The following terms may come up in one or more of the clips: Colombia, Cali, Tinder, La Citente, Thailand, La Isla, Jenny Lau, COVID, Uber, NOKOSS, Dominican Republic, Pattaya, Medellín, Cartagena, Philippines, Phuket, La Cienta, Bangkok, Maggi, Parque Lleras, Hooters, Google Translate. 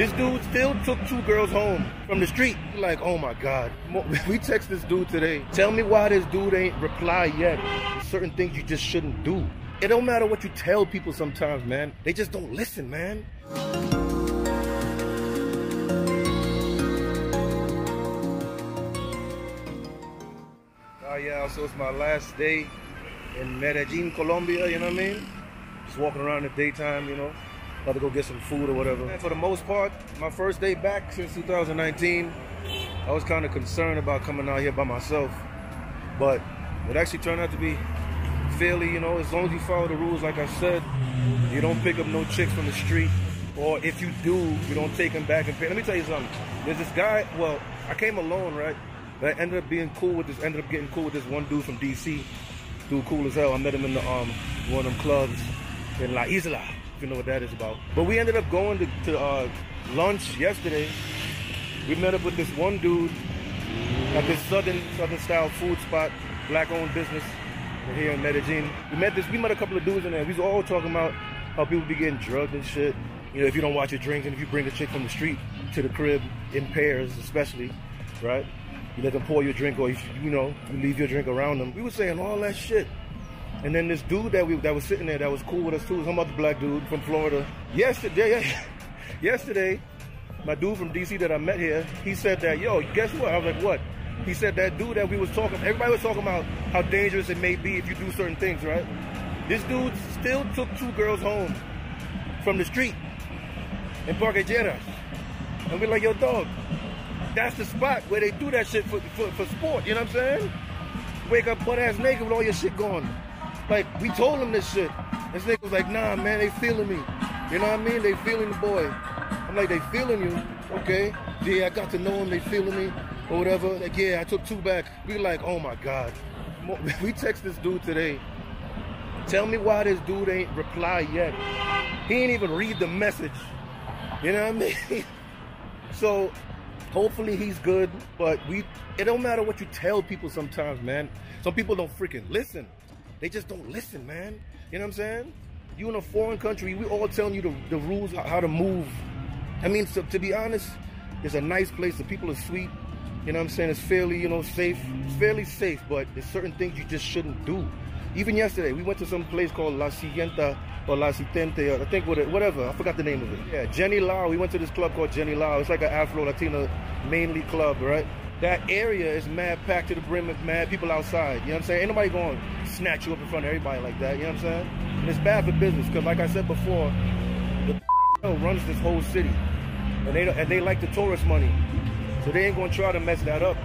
This dude still took two girls home from the street. Like, oh my God. We text this dude today. Tell me why this dude ain't replied yet. There's certain things you just shouldn't do. It don't matter what you tell people sometimes, man. They just don't listen, man. Yeah, so it's my last day in Medellín, Colombia, you know what I mean? Just walking around in the daytime, you know, about to go get some food or whatever. And for the most part, my first day back since 2019, I was kind of concerned about coming out here by myself, but it actually turned out to be fairly, you know, as long as you follow the rules, like I said, you don't pick up no chicks from the street, or if you do, you don't take them back and pay. Let me tell you something, there's this guy, well, I came alone, right? But I ended up getting cool with this one dude from DC. Dude cool as hell. I met him in the one of them clubs in La Isla, if you know what that is about. But we ended up going to lunch yesterday. We met up with this one dude at this southern style food spot, black owned business here in Medellin. We met a couple of dudes in there. We was all talking about how people be getting drugged and shit. You know, if you don't watch your drinks and if you bring the chick from the street to the crib in pairs especially, right? You let them pour your drink, or you know, you leave your drink around them. We were saying all that shit, and then this dude that was sitting there, that was cool with us too, some other black dude from Florida. Yesterday, my dude from DC that I met here, he said that, yo, guess what? I was like, what? He said that dude that we was talking, everybody was talking about how dangerous it may be if you do certain things, right? This dude still took two girls home from the street in Parque Lleras, and we're like, yo, dog. That's the spot where they do that shit for sport, you know what I'm saying? Wake up butt-ass naked with all your shit going. Like, we told him this shit. This nigga was like, nah, man, they feeling me. You know what I mean? They feeling the boy. I'm like, they feeling you? Okay. Yeah, I got to know him, they feeling me, or whatever. Like, yeah, I took two back. We like, oh my God. We text this dude today. Tell me why this dude ain't replied yet. He ain't even read the message. You know what I mean? So, hopefully he's good, but it don't matter what you tell people sometimes, man. Some people don't freaking listen. They just don't listen, man. You know what I'm saying? You in a foreign country, we all telling you the rules, how to move. I mean, so, to be honest, it's a nice place. The people are sweet. You know what I'm saying? It's fairly, you know, safe. It's fairly safe, but there's certain things you just shouldn't do. Even yesterday, we went to some place called La Cienta or La Citente, or I think whatever, I forgot the name of it. Yeah, Jenny Lau, we went to this club called Jenny Lau. It's like an Afro-Latina mainly club, right? That area is mad packed to the brim with mad people outside, you know what I'm saying? Ain't nobody going to snatch you up in front of everybody like that, you know what I'm saying? And it's bad for business, because like I said before, the runs this whole city, and they like the tourist money, so they ain't going to try to mess that up.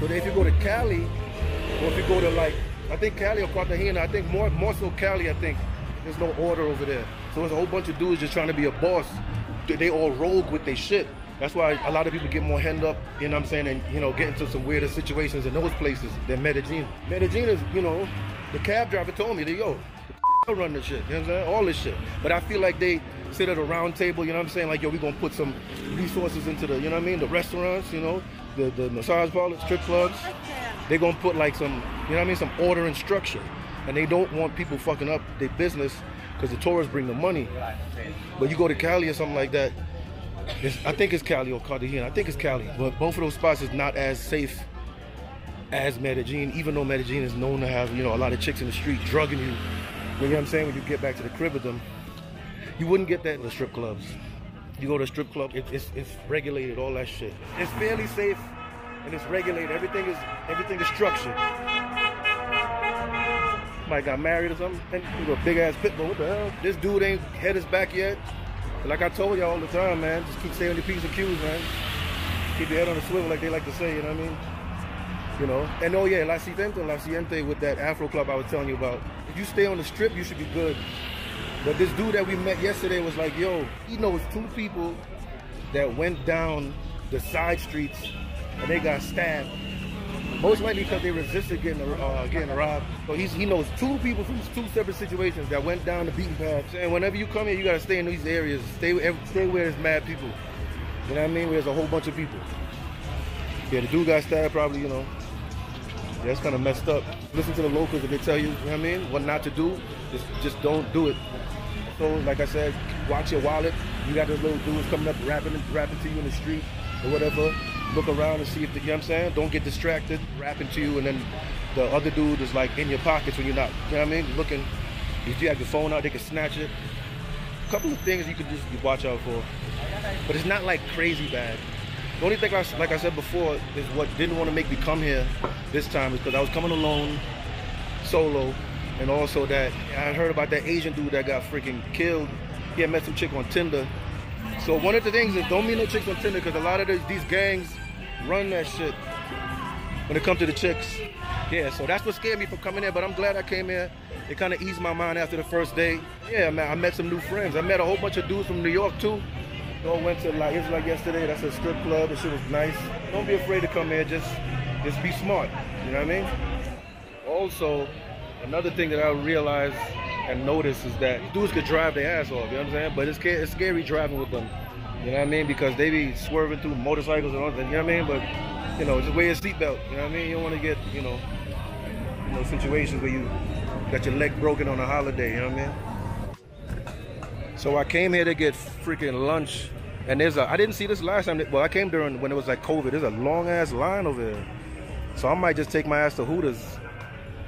So if you go to Cali, or if you go to like, I think Cali or Cartagena, I think more so Cali, I think. There's no order over there. So there's a whole bunch of dudes just trying to be a boss. They all rogue with their shit. That's why a lot of people get more hemmed up, you know what I'm saying, and, you know, get into some weirder situations in those places than Medellin. Medellin is, you know, the cab driver told me, yo, the run this shit, you know what I'm saying, all this shit. But I feel like they sit at a round table, you know what I'm saying, like, yo, we're going to put some resources into the, you know what I mean, the restaurants, you know, the massage parlors, strip clubs. They're going to put, like, some, you know what I mean, some order and structure. And they don't want people fucking up their business because the tourists bring the money. But you go to Cali or something like that, I think it's Cali or Cartagena, I think it's Cali. But both of those spots is not as safe as Medellin, even though Medellin is known to have, you know, a lot of chicks in the street drugging you. You know what I'm saying? When you get back to the crib with them, you wouldn't get that in the strip clubs. You go to a strip club, it's regulated, all that shit. It's fairly safe and it's regulated. Everything is structured. Somebody got married or something. He's a big ass pit bull. What the hell? This dude ain't had his back yet. But like I told y'all all the time, man, just keep saying your P's and Q's, man. Keep your head on the swivel, like they like to say. You know what I mean? You know. And oh yeah, La Siguiente with that Afro club I was telling you about. If you stay on the strip, you should be good. But this dude that we met yesterday was like, yo, he knows two people that went down the side streets and they got stabbed. Most likely because they resisted getting robbed. So he knows two people from two separate situations that went down the beaten path. And whenever you come here, you gotta stay in these areas. Stay where there's mad people. You know what I mean? Where there's a whole bunch of people. Yeah, the dude got stabbed probably, you know. Yeah, it's kind of messed up. Listen to the locals if they tell you, you know what I mean, what not to do. Just don't do it. So, like I said, watch your wallet. You got those little dudes coming up rapping to you in the street or whatever. Look around and see if the, you know what I'm saying? Don't get distracted, rapping to you, and then the other dude is like in your pockets when you're not, you know what I mean? Looking, if you have your phone out, they can snatch it. A couple of things you could just watch out for. But it's not like crazy bad. The only thing, like I said before, is what didn't want to make me come here this time is because I was coming alone, solo, and also that I heard about that Asian dude that got freaking killed. He had met some chick on Tinder. So one of the things is don't meet no chicks on Tinder because a lot of these gangs run that shit when it comes to the chicks. Yeah, so that's what scared me from coming here, but I'm glad I came here. It kind of eased my mind after the first day. Yeah, man, I met some new friends. I met a whole bunch of dudes from New York too. I went to La Isla yesterday, that's a strip club, and shit was nice. Don't be afraid to come here, just be smart, you know what I mean? Also, another thing that I realized and noticed is that these dudes could drive their ass off, you know what I'm saying? But it's scary driving with them, you know what I mean? Because they be swerving through motorcycles and all that, you know what I mean? But, you know, just wear your seatbelt, you know what I mean? You don't want to get, you know, situations where you got your leg broken on a holiday, you know what I mean? So I came here to get freaking lunch, and there's a, I didn't see this last time, well I came during when it was like COVID, there's a long ass line over here. So I might just take my ass to Hooters.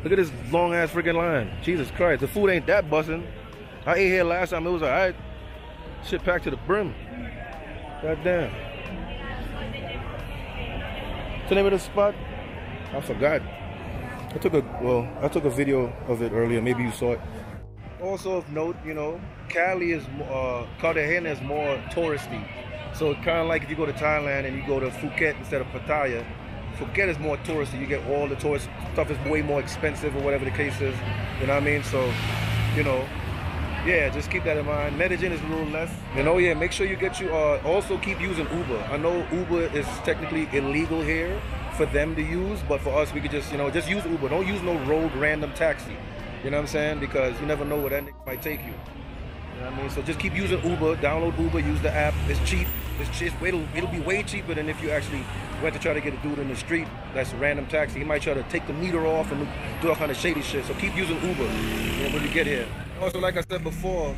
Look at this long ass freaking line, Jesus Christ, the food ain't that bussin'. I ate here last time, it was alright, shit packed to the brim. God damn. What's the name of this spot? I forgot. I took a video of it earlier, maybe you saw it. Also of note, you know, Cali is, Cartagena is more touristy. So it's kind of like if you go to Thailand and you go to Phuket instead of Pattaya, Phuket is more touristy. You get all the tourist stuff is way more expensive or whatever the case is, you know what I mean? So, you know, yeah, just keep that in mind. Medellín is a little less. And oh yeah, make sure you get you, also keep using Uber. I know Uber is technically illegal here for them to use, but for us, we could just, you know, just use Uber. Don't use no road random taxi. You know what I'm saying? Because you never know where that nigga might take you. You know what I mean? So just keep using Uber, download Uber, use the app. It's cheap. It'll be way cheaper than if you actually went to try to get a dude in the street that's a random taxi. He might try to take the meter off and do all kind of shady shit. So keep using Uber, you know, when you get here. Also, like I said before,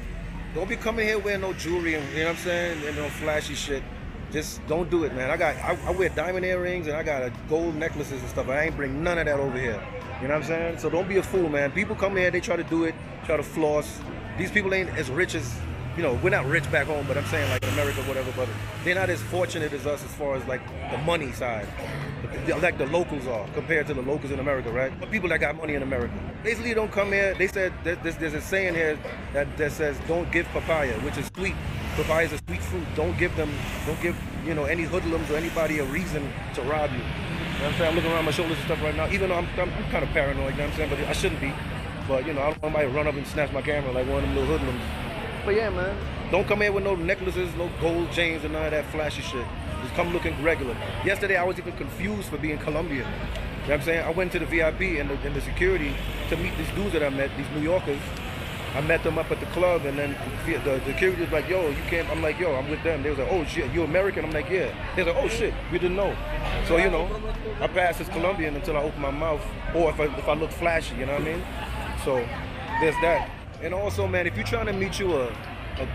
don't be coming here wearing no jewelry and, you know what I'm saying, and no flashy shit. Just don't do it, man. I wear diamond earrings and I got gold necklaces and stuff. I ain't bring none of that over here. You know what I'm saying? So don't be a fool, man. People come here, they try to do it, try to floss. These people ain't as rich as, you know, we're not rich back home, but I'm saying like America, whatever, but they're not as fortunate as us as far as like the money side, like the locals are compared to the locals in America, right? But people that got money in America. Basically don't come here, they said, there's a saying here that says don't give papaya, which is sweet. Papaya is a sweet fruit. Don't give, you know, any hoodlums or anybody a reason to rob you. You know what I'm saying? I'm looking around my shoulders and stuff right now, even though I'm kind of paranoid, you know what I'm saying? But I shouldn't be. But, you know, I don't want anybody to run up and snatch my camera like one of them little hoodlums. But yeah, man, don't come here with no necklaces, no gold chains, and none of that flashy shit. Just come looking regular. Yesterday, I was even confused for being Colombian. You know what I'm saying? I went to the VIP and the security to meet these dudes that I met, these New Yorkers. I met them up at the club, and then the security was like, yo, you can't, I'm like, yo, I'm with them. They was like, oh shit, you American? I'm like, yeah. They was like, oh shit, we didn't know. So, you know, I passed as Colombian until I opened my mouth, or if I look flashy, you know what I mean? So, there's that. And also, man, if you're trying to meet you a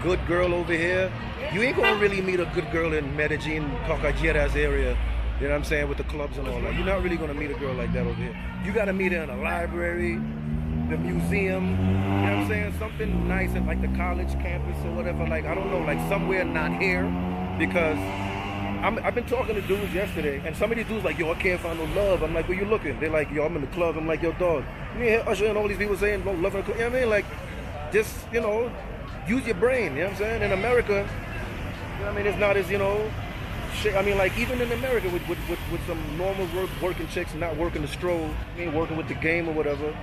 good girl over here, you ain't gonna really meet a good girl in Medellín, Parque Lleras area, you know what I'm saying, with the clubs and all that. You're not really gonna meet a girl like that over here. You gotta meet her in a library, the museum, you know what I'm saying? Something nice at like the college campus or whatever, like, I don't know, like somewhere not here, because I've been talking to dudes yesterday, and some of these dudes like, yo, I can't find no love. I'm like, where you looking? They're like, yo, I'm in the club. I'm like, yo, dog, you hear Usher and all these people saying, no love in the club. You know what I mean? Like, just, you know, use your brain, you know what I'm saying? In America, you know what I mean? It's not as, you know, shit. I mean, like, even in America with some normal working chicks not working the stroll, I mean, working with the game or whatever.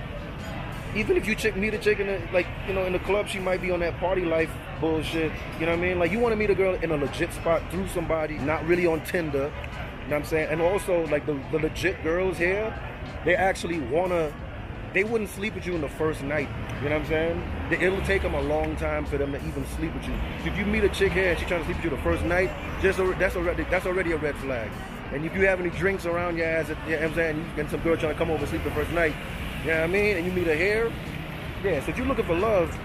Even if you meet a chick in the, like, you know, in the club, she might be on that party life bullshit, you know what I mean? Like, you want to meet a girl in a legit spot through somebody, not really on Tinder, you know what I'm saying? And also, like, the legit girls here, they actually they wouldn't sleep with you in the first night, you know what I'm saying? It'll take them a long time for them to even sleep with you. So if you meet a chick here and she's trying to sleep with you the first night, that's already a red flag. And if you have any drinks around your ass, you know what I'm saying, and some girl trying to come over and sleep the first night, you know what I mean? And you meet her here. Yeah, so if you're looking for love,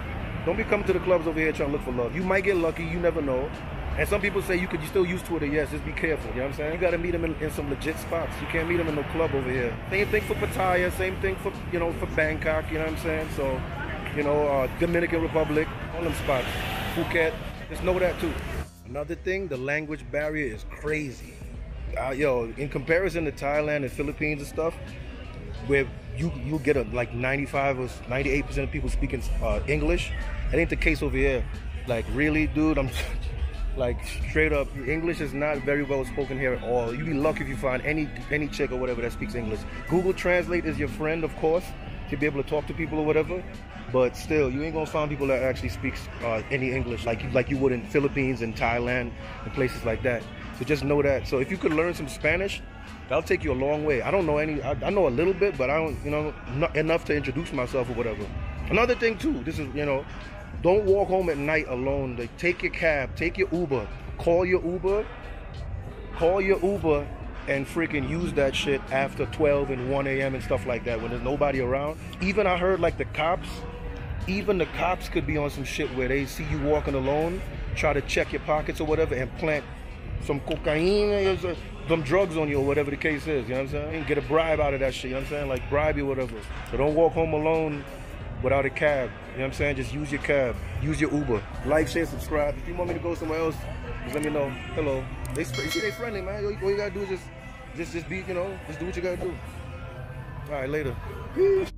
Don't be coming to the clubs over here trying to look for love. You might get lucky. You never know. And some people say you still use Twitter. Yes, just be careful. You know what I'm saying? You got to meet them in some legit spots. You can't meet them in no club over here. Same thing for Pattaya. Same thing for, for Bangkok. You know what I'm saying? So, Dominican Republic. All them spots. Phuket. Just know that too. Another thing, the language barrier is crazy. In comparison to Thailand and Philippines and stuff, where you get like 95 or 98% of people speaking English, that ain't the case over here. Like, really, dude? I'm like, straight up, English is not very well spoken here at all. You'd be lucky if you find any chick or whatever that speaks English. Google Translate is your friend, of course, to be able to talk to people or whatever, but still, you ain't gonna find people that actually speaks any English like you would in Philippines and Thailand and places like that. So just know that. So if you could learn some Spanish, that'll take you a long way. I don't know any. I know a little bit, but I don't, not enough to introduce myself or whatever. Another thing too, this is, don't walk home at night alone. Like, take your cab, take your Uber, call your Uber, and freaking use that shit after 12 and 1 a.m. and stuff like that when there's nobody around. Even I heard like the cops could be on some shit where they see you walking alone, try to check your pockets or whatever, and plant some cocaine, some drugs on you or whatever the case is, you know what I'm saying? And get a bribe out of that shit, you know what I'm saying? Like, bribe you or whatever. So don't walk home alone without a cab, you know what I'm saying? Just use your cab, use your Uber. Like, share, subscribe. If you want me to go somewhere else, just let me know. Hello. They friendly, man. All you gotta do is just do what you gotta do. All right, later.